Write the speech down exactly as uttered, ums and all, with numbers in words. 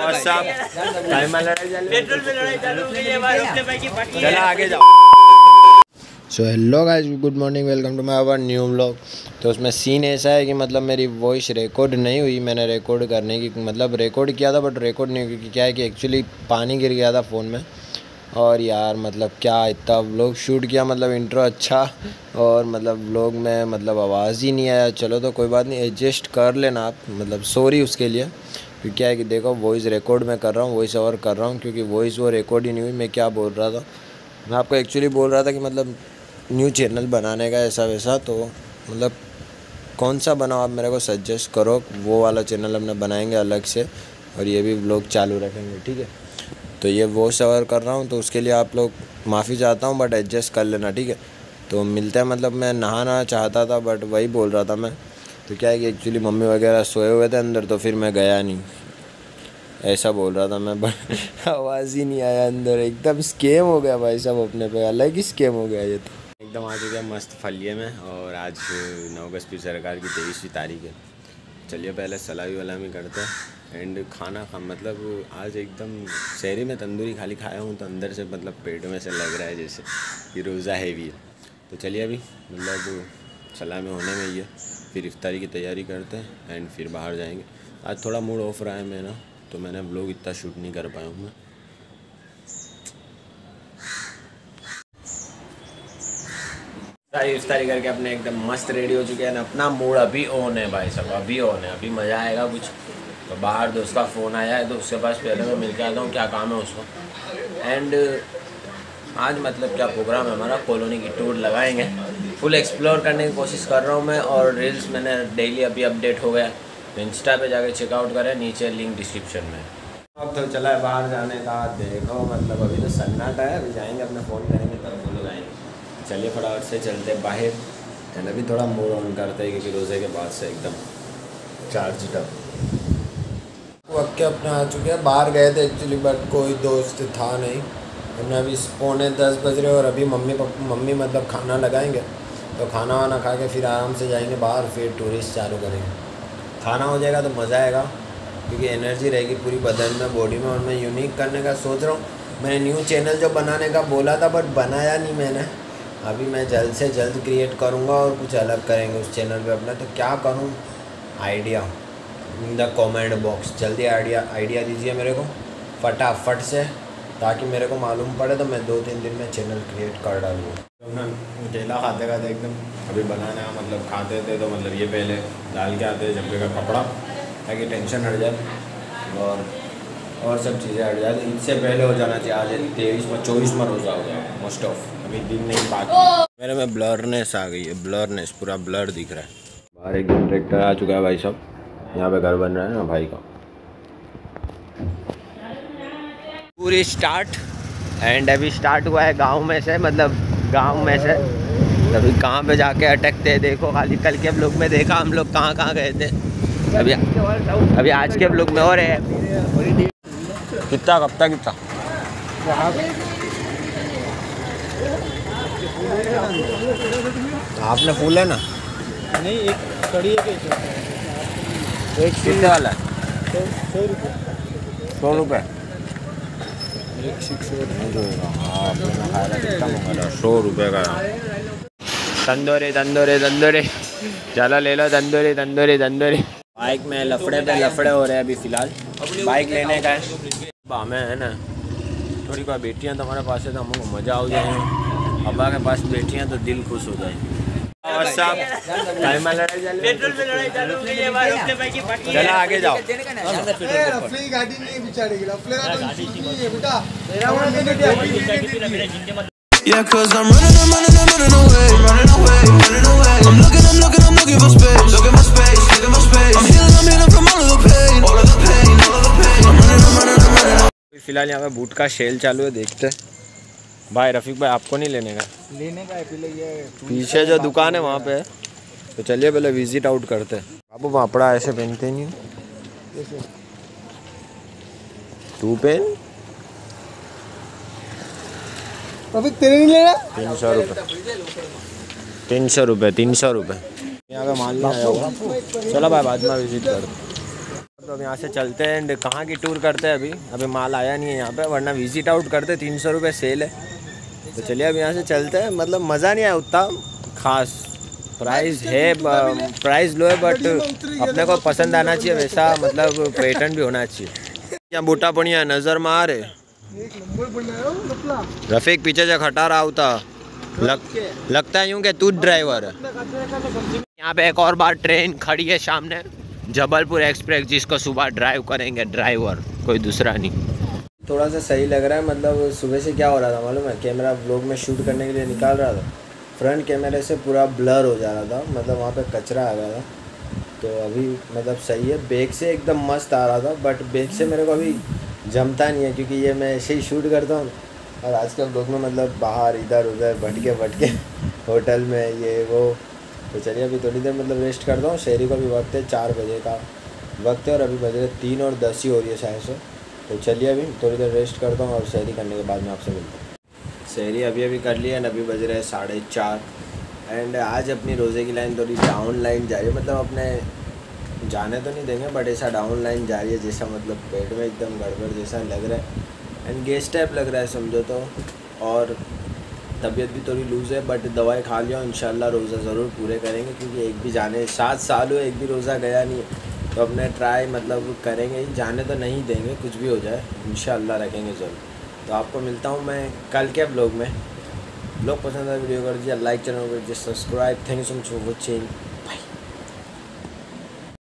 और साहब पेट्रोल पे लड़ाई चालू हो गई है भाई, अपने भाई की बाकी है, चला आगे जाओ। So hello guys, good morning, welcome to my our new vlog. तो उसमें सीन ऐसा है कि मतलब मेरी वॉइस रिकॉर्ड नहीं हुई, मैंने रिकॉर्ड करने की मतलब रिकॉर्ड किया था बट रिकॉर्ड नहीं, क्योंकि क्या है कि एक्चुअली पानी गिर गया था फ़ोन में। और यार मतलब क्या इतना व्लॉग शूट किया, मतलब इंट्रो अच्छा और मतलब व्लॉग में मतलब आवाज़ ही नहीं आया। चलो तो कोई बात नहीं, एडजस्ट कर लेना आप, मतलब सॉरी उसके लिए। क्योंकि क्या है कि देखो वॉइस रिकॉर्ड मैं कर रहा हूँ, वॉइस ओवर कर रहा हूँ, क्योंकि वॉइस वो रिकॉर्ड ही नहीं हुई। मैं क्या बोल रहा था, मैं आपको एक्चुअली बोल रहा था कि मतलब न्यू चैनल बनाने का ऐसा वैसा, तो मतलब कौन सा बनाओ आप मेरे को सजेस्ट करो, वो वाला चैनल हमने बनाएंगे अलग से और ये भी व्लॉग चालू रखेंगे, ठीक है। तो ये वॉइस ओवर कर रहा हूँ तो उसके लिए आप लोग माफ़ी चाहता हूँ, बट एडजस्ट कर लेना, ठीक है। तो मिलते हैं, मतलब मैं नहाना चाहता था बट वही बोल रहा था मैं, तो क्या है कि एक्चुअली मम्मी वगैरह सोए हुए थे अंदर, तो फिर मैं गया नहीं, ऐसा बोल रहा था मैं, बट आवाज़ ही नहीं आया अंदर। एकदम स्कैम हो गया भाई साहब, अपने पे अलग ही स्कैम हो गया ये तो। एकदम आ चुके हैं मस्त फलिए में, और आज नौ अगस्त की सरकार की तेईसवीं तारीख है। चलिए पहले सलामी वलामी करते हैं एंड खाना खा, मतलब आज एकदम शहरी में तंदूरी खाली खाया हूँ तो अंदर से मतलब पेट में से लग रहा है जैसे कि रोज़ा है भी। तो चलिए अभी मतलब सलाह में होने में ये, फिर इफ्तारी की तैयारी करते हैं एंड फिर बाहर जाएंगे। आज थोड़ा मूड ऑफ रहा है मेरा, तो मैंने व्लॉग इतना शूट नहीं कर पाया हूँ मैं। इफ्तारी करके अपने एकदम मस्त रेडी हो चुके हैं, अपना मूड अभी ऑन है भाई साहब, अभी ऑन है, अभी मज़ा आएगा कुछ। तो बाहर दोस्त का फ़ोन आया है तो उसके पास पहले मैं मिल के आता हूँ क्या काम है उसको। एंड आज मतलब क्या प्रोग्राम है हमारा, कॉलोनी की टूर लगाएंगे, फुल एक्सप्लोर करने की कोशिश कर रहा हूँ मैं। और रील्स मैंने डेली अभी अपडेट हो गया तो इंस्टा पे जाके चेकआउट करें, नीचे लिंक डिस्क्रिप्शन में। अब तो चला है बाहर जाने का, देखो मतलब अभी तो सन्नाटा है, अभी जाएँगे अपने फ़ोन करेंगे तब वो लगाएंगे। चलिए फटाफट से चलते बाहर एंड अभी थोड़ा मूड ऑन करते हैं क्योंकि रोज़े के बाद से एकदम चार्ज अप। वक्त के अपने आ चुके हैं, बाहर गए थे एक्चुअली बट कोई दोस्त था नहीं। हमने अभी पौने दस बज रहे और अभी मम्मी मम्मी मतलब खाना लगाएंगे, तो खाना वाना खा के फिर आराम से जाएंगे बाहर, फिर टूरिस्ट चालू करेंगे। खाना हो जाएगा तो मज़ा आएगा क्योंकि एनर्जी रहेगी पूरी बदन में, बॉडी में। और मैं यूनिक करने का सोच रहा हूँ, मैंने न्यू चैनल जो बनाने का बोला था बट बनाया नहीं मैंने। अभी मैं जल्द से जल्द क्रिएट करूँगा और कुछ अलग करेंगे उस चैनल पर अपना। तो क्या करूँ idea in the comment box, जल्दी आइडिया आइडिया दीजिए मेरे को फटाफट से, ताकि मेरे को मालूम पड़े तो मैं दो तीन दिन में चैनल क्रिएट कर डालूँ। हमने केला खाते खाते एकदम अभी बनाना मतलब खाते थे तो मतलब ये पहले डाल के आते जब्बे का कपड़ा, ताकि टेंशन हट जाए और और सब चीज़ें हट जाए। इससे पहले हो जाना चाहिए, आज तेईस में चौबीस में रोज़ा हो गया मोस्ट ऑफ, अभी दिन नहीं बाकी। मेरे में ब्लरनेस आ गई है, ब्लरनेस पूरा ब्लर दिख रहा है। बाहर एक ट्रैक्टर आ चुका है भाई साहब, यहाँ पे घर बन रहा है ना भाई का, पूरी स्टार्ट। एंड अभी स्टार्ट हुआ है गांव में से, मतलब गांव में से अभी कहाँ पे जाके अटकते हैं देखो खाली। कल के ब्लॉग में देखा हम लोग कहाँ कहाँ गए थे, अभी अभी आज के ब्लॉग में और है। कितना कब तक कितना आपने फूल है ना, नहीं एक कड़ी है एक सीधे वाला सौ रुपये सौ रुपये का तंदूरी तंदूरी तंदूरी चलो ले लो तंदूरी तंदूरी तंदूरी। बाइक में लफड़े पे लफड़े हो रहे हैं अभी फिलहाल, बाइक लेने का है हमें है ना। थोड़ी कोई बेटियाँ तो हमारे पास है तो हमको मज़ा हो जाएगा, अब्बा के पास बेटियाँ तो दिल खुश हो जाएगी। और साहब पेट्रोल पे लड़ाई चालू हो गई है भाई, अपने भाई की बाकी है, चला आगे जाओ। अपनी गाड़ी नहीं बिचारे की अपने गाड़ी नहीं है बेटा, मेरा वो नहीं है या cuz I'm running I'm running I'm running away running away running away I'm looking I'm looking I'm looking for space looking for space looking for space I'm healing I'm healing from all of the pain all of the pain all of the pain I'm running I'm running I'm running। फिलहाल यहां पे boot का cell चालू है, देखते हैं भाई। रफीक भाई आपको नहीं लेने का, लेने का है पीछे जो दुकान है वहाँ पे। तो चलिए पहले विजिट आउट करते हैं। बाबू पापड़ा ऐसे पहनते नहीं हो तू, पेन अभी तेरे नहीं लेना। तीन सौ रुपये तीन सौ रुपये तीन सौ रुपये यहाँ पे माल। चलो भाई बाद में विजिट करते। तो अब यहाँ से चलते हैं एंड कहाँ की टूर करते हैं। अभी अभी माल आया नहीं है यहाँ पे, वरना विजिट आउट करते। तीन सौ रुपये सेल है, तो चलिए अब यहाँ से चलते हैं। मतलब मज़ा नहीं आया उतना खास, प्राइस है, प्राइस लो है बट अपने को पसंद आना चाहिए वैसा, मतलब पैटर्न भी होना चाहिए। यहाँ बूटा पड़िया नज़र में आ रहे रफीक पीछे जब हटा रहा होता लग, लगता है यूँ कि तू ड्राइवर है। यहाँ पे एक और बार ट्रेन खड़ी है सामने, जबलपुर एक्सप्रेस, जिसको सुबह ड्राइव करेंगे ड्राइवर, कोई दूसरा नहीं। थोड़ा सा सही लग रहा है। मतलब सुबह से क्या हो रहा था मालूम है, कैमरा व्लॉग में शूट करने के लिए निकाल रहा था, फ्रंट कैमरे से पूरा ब्लर हो जा रहा था, मतलब वहाँ पे कचरा आ रहा था। तो अभी मतलब सही है, बैग से एकदम मस्त आ रहा था, बट बैग से मेरे को अभी जमता नहीं है, क्योंकि ये मैं ऐसे ही शूट करता हूँ। और आजकल लोग में मतलब बाहर इधर उधर भटके भटके होटल में ये वो। तो चलिए अभी थोड़ी देर मतलब रेस्ट करता हूँ। शहरी को भी वक्त है, चार बजे का वक्त है और अभी बज रहे तीन और दस ही हो रही है शायद से। तो चलिए अभी थोड़ी देर रेस्ट करता हूँ और शहरी करने के बाद में आपसे मिलता हूँ। शहरी अभी अभी कर लिया एंड अभी बज रहे साढ़े चार। एंड आज अपनी रोज़े की लाइन थोड़ी डाउन लाइन जा रही है, मतलब अपने जाने तो नहीं देंगे बट ऐसा डाउन लाइन जा रही है जैसा मतलब पेट में एकदम गड़बड़ जैसा लग रहा है एंड गैस टाइप लग रहा है समझो तो। और तबीयत भी थोड़ी लूज़ है बट दवाई खा लिया, इंशाल्लाह रोज़ा ज़रूर पूरे करेंगे, क्योंकि एक भी जाने सात साल हुए एक भी रोज़ा गया नहीं। तो अपने ट्राई मतलब करेंगे ही, जाने तो नहीं देंगे कुछ भी हो जाए, इंशाल्लाह रखेंगे ज़रूर। तो आपको मिलता हूँ मैं कल के ब्लॉग में। ब्लॉग पसंद आया वीडियो कर दीजिए, लाइक चैनल कर दीजिए, subscribe. Thank you so much for watching.